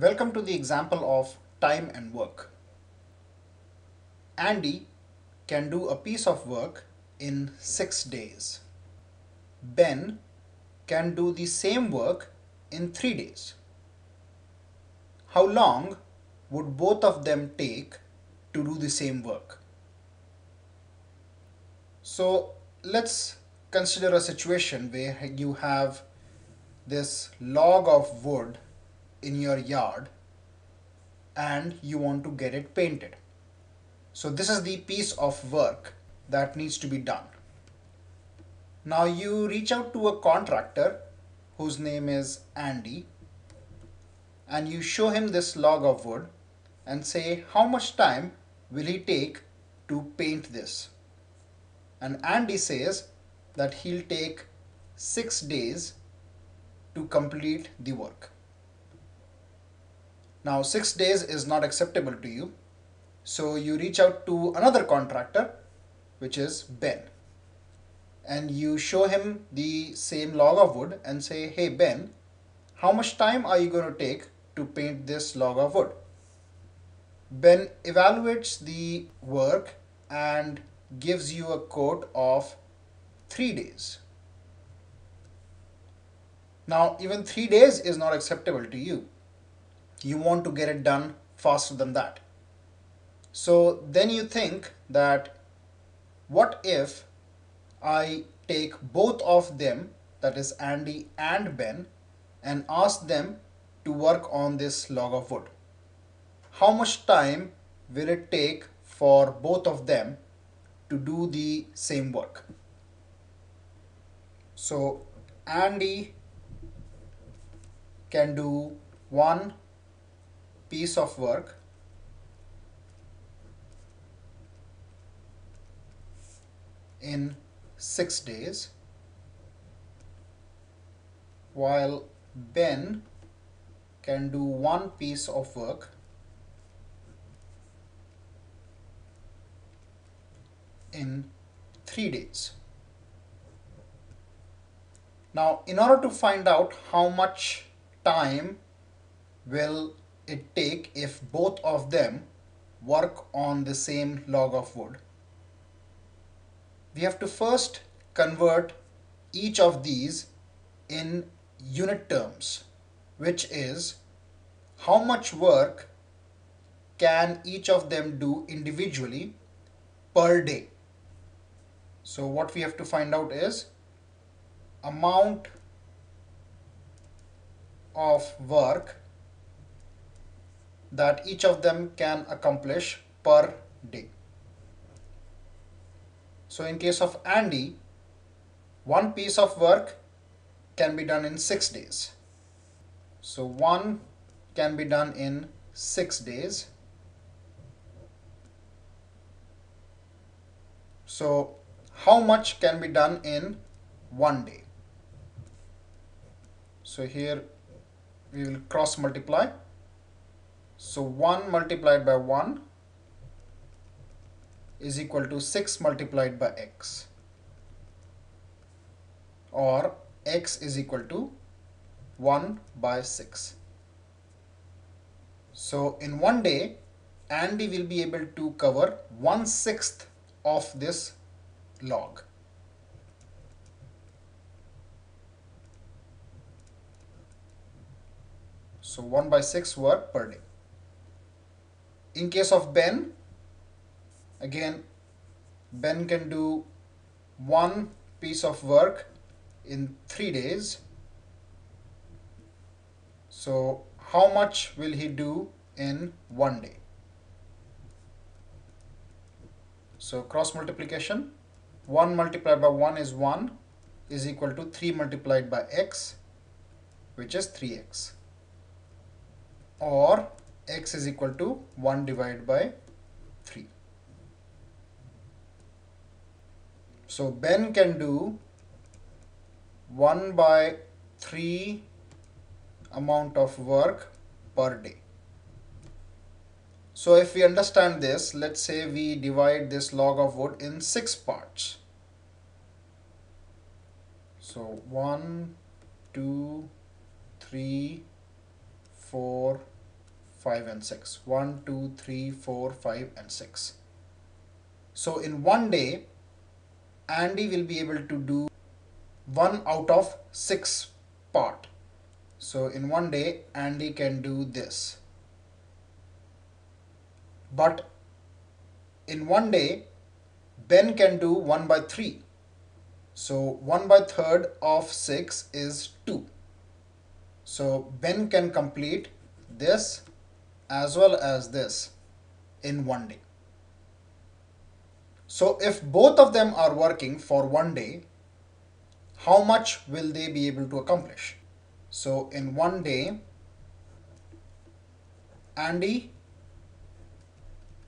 Welcome to the example of time and work. Andy can do a piece of work in 6 days. Ben can do the same work in 3 days. How long would both of them take to do the same work? So let's consider a situation where you have this log of wood in your yard and you want to get it painted. So this is the piece of work that needs to be done. Now you reach out to a contractor whose name is Andy and you show him this log of wood and say, how much time will he take to paint this? And Andy says that he'll take 6 days to complete the work. Now 6 days is not acceptable to you, so you reach out to another contractor, which is Ben, and you show him the same log of wood and say, hey Ben, how much time are you going to take to paint this log of wood? Ben evaluates the work and gives you a quote of 3 days. Now even 3 days is not acceptable to you. You want to get it done faster than that. So then you think that what if I take both of them, that is Andy and Ben, and ask them to work on this log of wood? How much time will it take for both of them to do the same work? So Andy can do one piece of work in 6 days, while Ben can do one piece of work in 3 days. Now, in order to find out how much time will it take if both of them work on the same log of wood, we have to first convert each of these in unit terms, which is how much work can each of them do individually per day. So what we have to find out is amount of work that each of them can accomplish per day. So in case of Andy, one piece of work can be done in 6 days. So one can be done in 6 days. So how much can be done in 1 day? So here we will cross multiply. So 1 multiplied by 1 is equal to 6 multiplied by x, or x is equal to 1 by 6. So in 1 day, Andy will be able to cover 1/6 of this log. So 1 by 6 work per day. In case of Ben, again, Ben can do one piece of work in 3 days. So how much will he do in 1 day? So cross multiplication, 1 multiplied by 1 is 1, is equal to 3 multiplied by x, which is 3x, or x is equal to 1 divided by 3. So Ben can do 1 by 3 amount of work per day. So if we understand this, let's say we divide this log of wood in 6 parts. So 1, 2, 3, 4, 5 and 6. 1, 2, 3, 4, 5 and 6. So in one day, Andy will be able to do 1 out of 6 part. So in one day, Andy can do this. But in one day, Ben can do 1 by 3. So 1 by 3rd of 6 is 2. So Ben can complete this as well as this in one day. So if both of them are working for one day, how much will they be able to accomplish? So in one day, Andy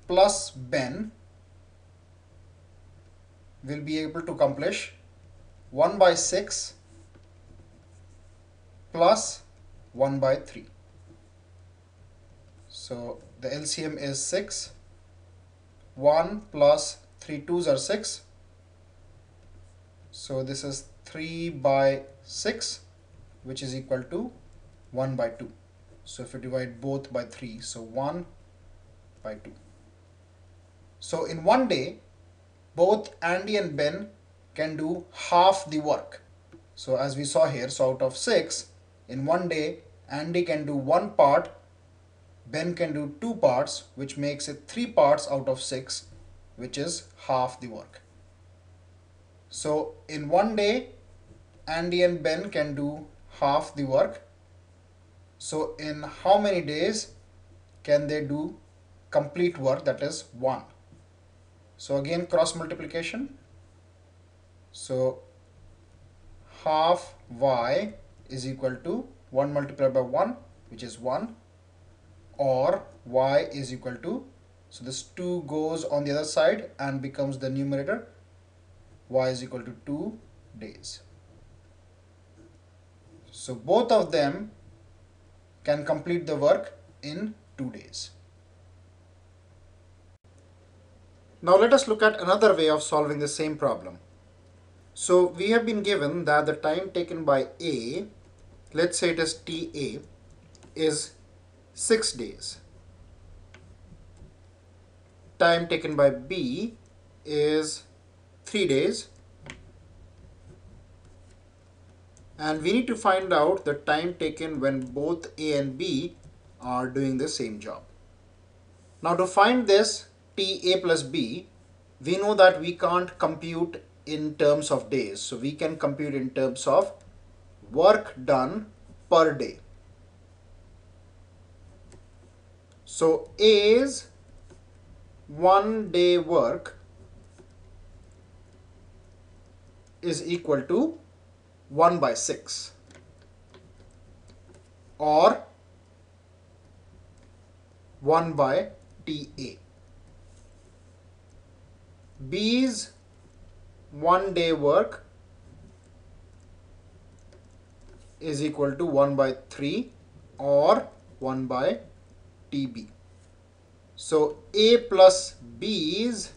plus Ben will be able to accomplish 1 by 6 plus 1 by 3. So the LCM is 6. 1 plus 3 2's are 6. So this is 3 by 6, which is equal to 1 by 2. So if you divide both by 3, so 1 by 2. So in one day, both Andy and Ben can do half the work. So as we saw here, so out of 6, in one day, Andy can do 1 part, Ben can do 2 parts, which makes it 3 parts out of 6, which is half the work. So in one day, Andy and Ben can do half the work. So in how many days can they do complete work, that is 1? So again, cross multiplication. So half y is equal to 1 multiplied by 1, which is 1, or y is equal to, so this 2 goes on the other side and becomes the numerator, y is equal to 2 days. So both of them can complete the work in 2 days. Now let us look at another way of solving the same problem. So we have been given that the time taken by A, let's say it is TA, is 6 days. Time taken by B is 3 days. And we need to find out the time taken when both A and B are doing the same job. Now to find this, TA plus B, we know that we can't compute in terms of days. So we can compute in terms of work done per day. So A's 1 day work is equal to 1 by 6 or 1 by TA. B's 1 day work is equal to 1 by 3 or 1 by TB. So A plus B's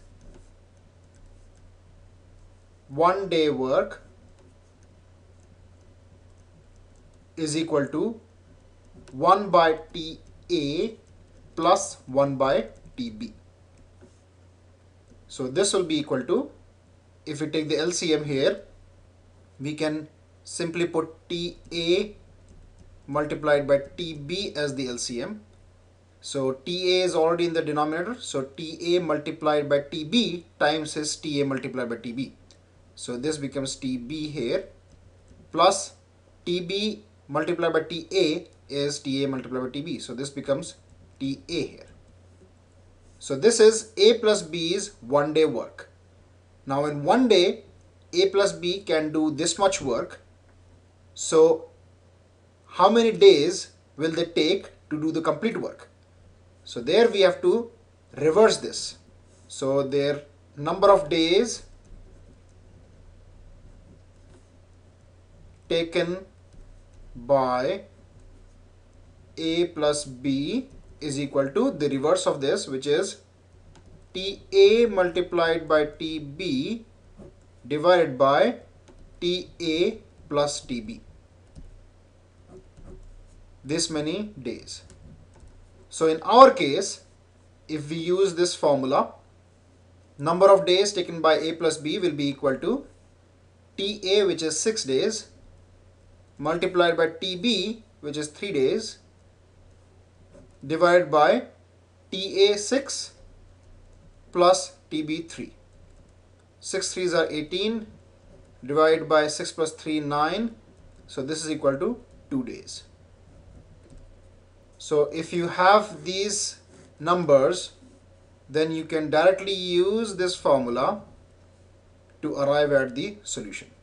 1 day work is equal to 1 by TA plus 1 by TB. So this will be equal to, if we take the LCM here, we can simply put TA multiplied by TB as the LCM. So TA is already in the denominator. So TA multiplied by TB times his TA multiplied by TB. So this becomes TB here plus TB multiplied by TA is TA multiplied by TB. So this becomes TA here. So this is A plus B's 1 day work. Now in one day, A plus B can do this much work. So how many days will they take to do the complete work? So there we have to reverse this. So their number of days taken by A plus B is equal to the reverse of this, which is TA multiplied by TB divided by TA plus TB. This many days. So in our case, if we use this formula, number of days taken by A plus B will be equal to TA, which is 6 days, multiplied by TB, which is 3 days, divided by TA6 plus TB3. 6 3s are 18, divided by 6 plus 3, 9. So this is equal to 2 days. So if you have these numbers, then you can directly use this formula to arrive at the solution.